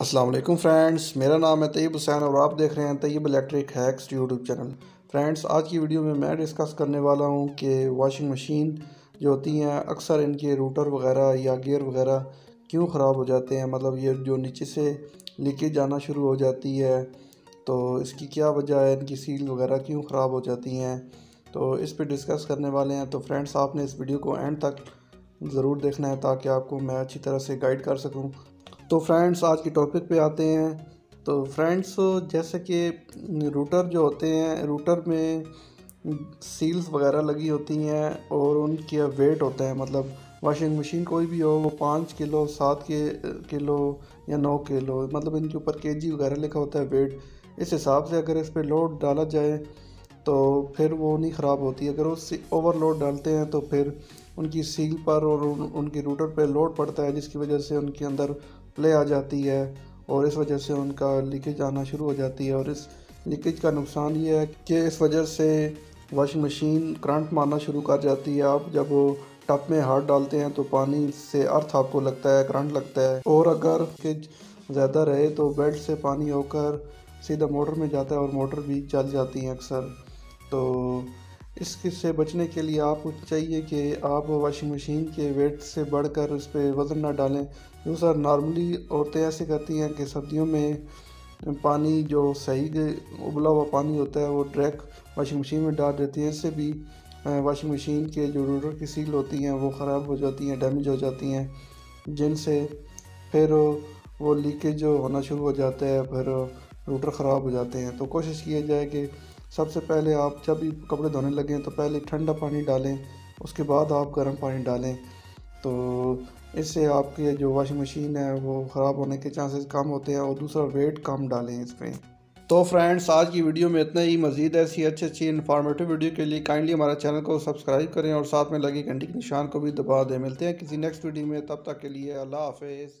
अस्सलाम वालेकुम फ्रेंड्स, मेरा नाम है तय्यब हुसैन और आप देख रहे हैं Tayyab electric hacks YouTube channel. Friends, आज की वीडियो में मैं डिस्कस करने वाला हूं कि वॉशिंग मशीन जो होती हैं अक्सर इनके रूटर वगैरह या गियर वगैरह क्यों ख़राब हो जाते हैं। मतलब ये जो नीचे से लीकेज आना शुरू हो जाती है तो इसकी क्या वजह है, इनकी सील वगैरह क्यों ख़राब हो जाती हैं, तो इस पर डिस्कस करने वाले हैं। तो फ्रेंड्स, आपने इस वीडियो को एंड तक ज़रूर देखना है ताकि आपको मैं अच्छी तरह से गाइड कर सकूं। तो फ्रेंड्स, आज के टॉपिक पे आते हैं। तो फ्रेंड्स, जैसे कि रूटर जो होते हैं, रूटर में सील्स वगैरह लगी होती हैं और उनकी वेट होता है। मतलब वॉशिंग मशीन कोई भी हो वो 5 किलो, 7 किलो या 9 किलो, मतलब इनके ऊपर केजी वगैरह लिखा होता है वेट। इस हिसाब से अगर इस पर लोड डाला जाए तो फिर वो नहीं ख़राब होती। अगर उससे ओवरलोड डालते हैं तो फिर उनकी सील पर और उनके रूटर पर लोड पड़ता है, जिसकी वजह से उनके अंदर प्ले आ जाती है और इस वजह से उनका लीकेज आना शुरू हो जाती है। और इस लीकेज का नुकसान ये है कि इस वजह से वॉशिंग मशीन करंट मारना शुरू कर जाती है। आप जब वो टब में हाथ डालते हैं तो पानी से अर्थ आपको लगता है, करंट लगता है। और अगर लीकेज ज़्यादा रहे तो बेल्ट से पानी होकर सीधा मोटर में जाता है और मोटर भी जल जाती है अक्सर। तो इसके से बचने के लिए आपको चाहिए कि आप वॉशिंग मशीन के वेट से बढ़कर उस पर वज़न ना डालें। दूसरा, नॉर्मली औरतें ऐसे करती हैं कि सर्दियों में पानी जो सही उबला हुआ पानी होता है वो डायरेक्ट वॉशिंग मशीन में डाल देती हैं। इससे भी वॉशिंग मशीन के जो रूटर की सील होती हैं वो ख़राब हो जाती हैं, डैमेज हो जाती हैं, जिनसे फिर वो लीकेज होना शुरू हो जाता है, फिर रूटर ख़राब हो जाते हैं। तो कोशिश की जाए कि सबसे पहले आप जब भी कपड़े धोने लगें तो पहले ठंडा पानी डालें, उसके बाद आप गर्म पानी डालें। तो इससे आपके जो वॉशिंग मशीन है वो ख़राब होने के चांसेस कम होते हैं। और दूसरा, वेट कम डालें इस पर। तो फ्रेंड्स, आज की वीडियो में इतना ही। मज़ीद ऐसी अच्छी इन्फॉर्मेटिव वीडियो के लिए काइंडली हमारा चैनल को सब्सक्राइब करें और साथ में लगे घंटी के निशान को भी दबा दें। मिलते हैं किसी नेक्स्ट वीडियो में, तब तक के लिए अल्लाह हाफ़िज़।